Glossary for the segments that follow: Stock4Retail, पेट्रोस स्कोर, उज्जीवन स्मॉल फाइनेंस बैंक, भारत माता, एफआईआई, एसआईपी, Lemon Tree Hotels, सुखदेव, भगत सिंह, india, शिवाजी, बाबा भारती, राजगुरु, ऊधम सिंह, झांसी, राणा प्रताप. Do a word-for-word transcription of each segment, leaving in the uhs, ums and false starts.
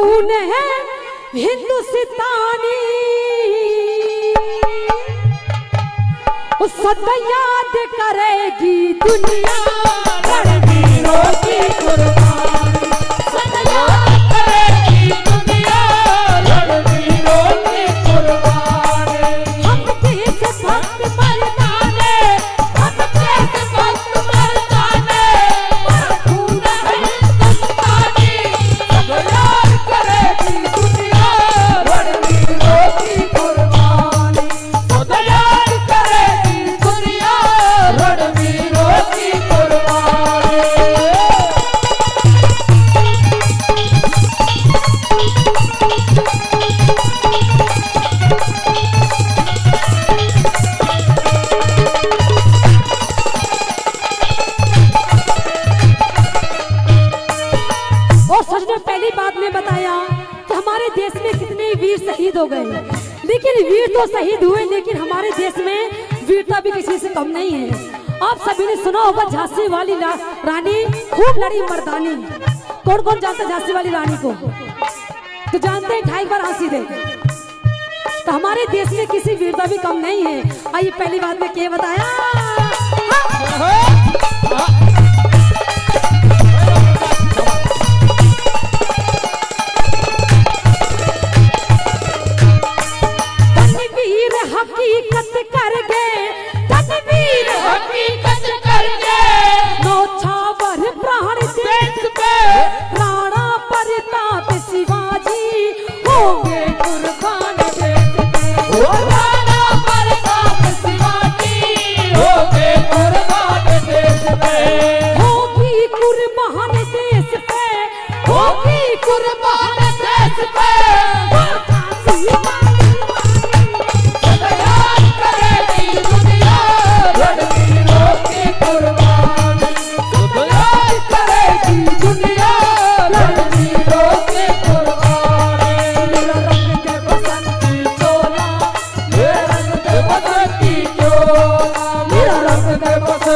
हिंदुस्तानी सदा याद करेगी दुनिया रणवीरों की कुर्बानी, सदा याद करेगी दुनिया रणवीरों की कुर्बानी। हम किस भक्त मर्दाने, हम किस भक्त मर्दाने, खून हिंदुस्तानी सदा याद करेगी दुनिया रणवीरों की कुर्बानी, सदा याद करेगी दुनिया रणवीरों की कुर्बानी। और सच में पहली बात में बताया कि हमारे देश में कितने वीर शहीद हो गए, लेकिन वीर तो शहीद हुए लेकिन हमारे देश में वीरता भी किसी से कम नहीं है। आप सभी ने सुना होगा झांसी वाली रानी खूब लड़ी मर्दानी। कौन कौन जानता है झांसी वाली रानी को? तो जानते हैं, ढाई बार हंसी दे। तो हमारे देश में किसी वीरता भी कम नहीं है। आइए पहली बात में क्या बताया, हकीकत कर गए तदबीर हकीकत कर गए, नौछावर प्राण देश पे राणा प्रताप शिवाजी हो गए कुर्बान देश पे, राणा प्रताप शिवाजी हो गए कुर्बान देश पे, हो भी कुर्बान देश पे, हो भी कुर्बान देश पे।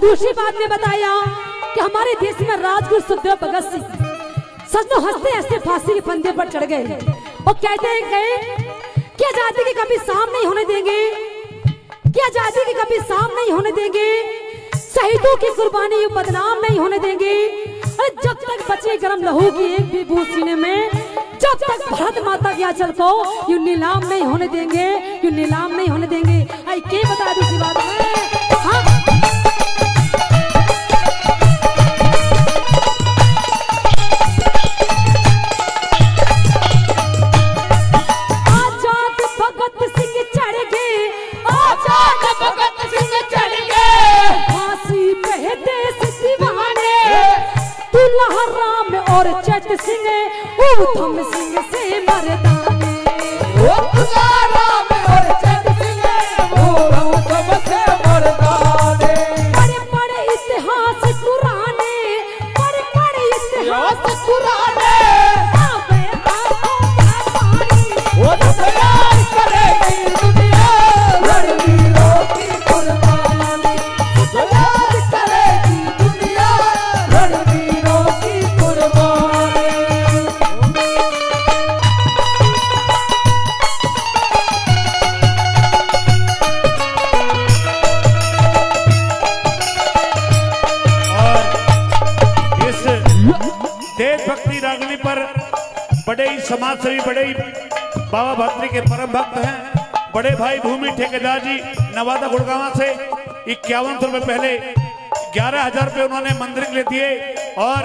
दूसरी बात ने बताया कि हमारे देश में राजगुरु सुखदेव भगत सिंह सच में हंसते हंसते फांसी के फंदे पर चढ़ गए और कहते हैं गए कि आजादी के कभी शाम नहीं होने देंगे, कि आजादी के कभी शाम नहीं होने देंगे, शहीदों की कुर्बानी बदनाम नहीं होने देंगे। अरे जब तक बचे गर्म लहू की एक भी बूंद सीने में, जब तक भारत माता के आंचल को यू नीलाम नहीं होने देंगे, यू नीलाम नहीं होने देंगे। आई के बताया दूसरी बात है, और चट सिंह ऊधम सिंह से मर्दाने, राम और चट सिंह ऊधम से मर्दाने। बड़े बड़े इतिहास पुराने, बड़े बड़े इतिहास पुराने, वो तैयार करेगी दुनिया रणवीरों की कुर्बानी, तैयार करेगी दुनिया रणवीरों की। समाज से भी बड़े ही बाबा भारती के परम भक्त हैं। बड़े भाई भूमि ठेकेदार जी नवादा गुड़गांव से इक्यावन सौ रुपए पहले ग्यारह हजार रुपए उन्होंने मंदिर के लिए दिए और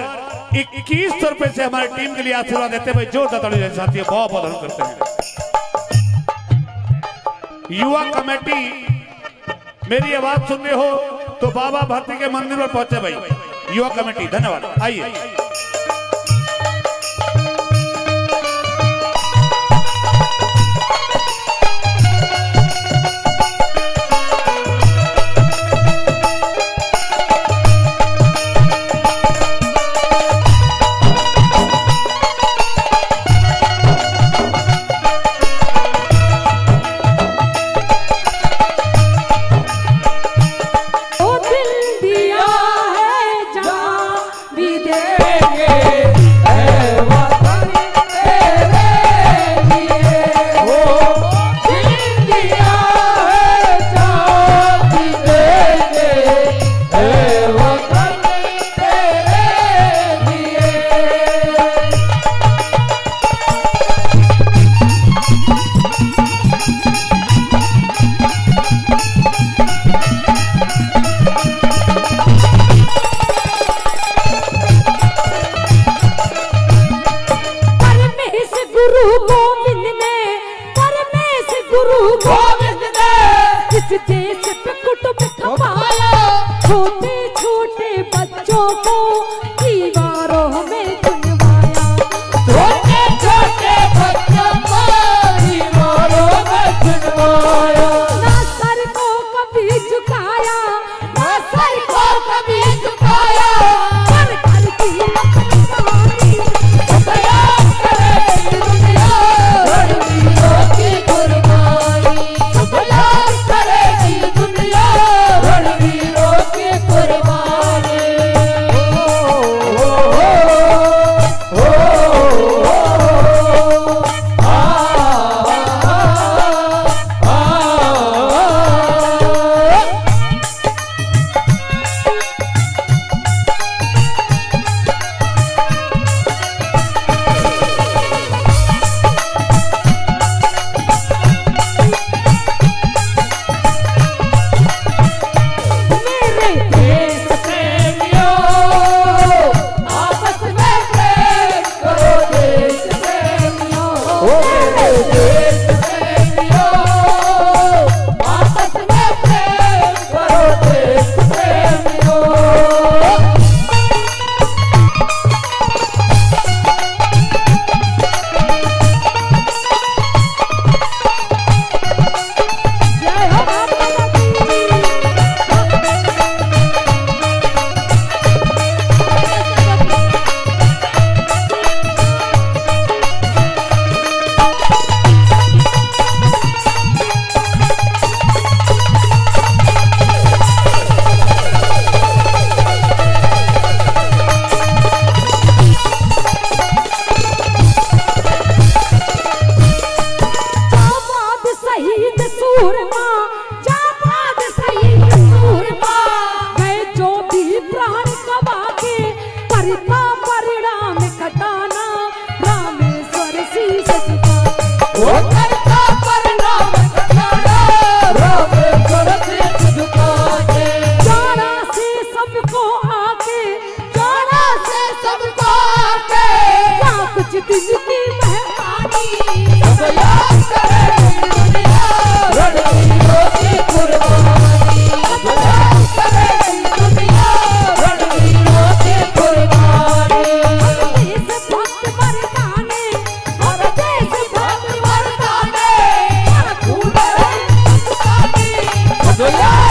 इक्कीस सौ रुपए से हमारी टीम के लिए आशीर्वाद देते हैं। भाई जो दत्ताड़े साथी बहुत बहुत धन्यवाद करते हैं। युवा कमेटी मेरी आवाज सुनने हो तो बाबा भारती के मंदिर पर पहुंचे भाई युवा कमेटी, धन्यवाद। आइए Good luck!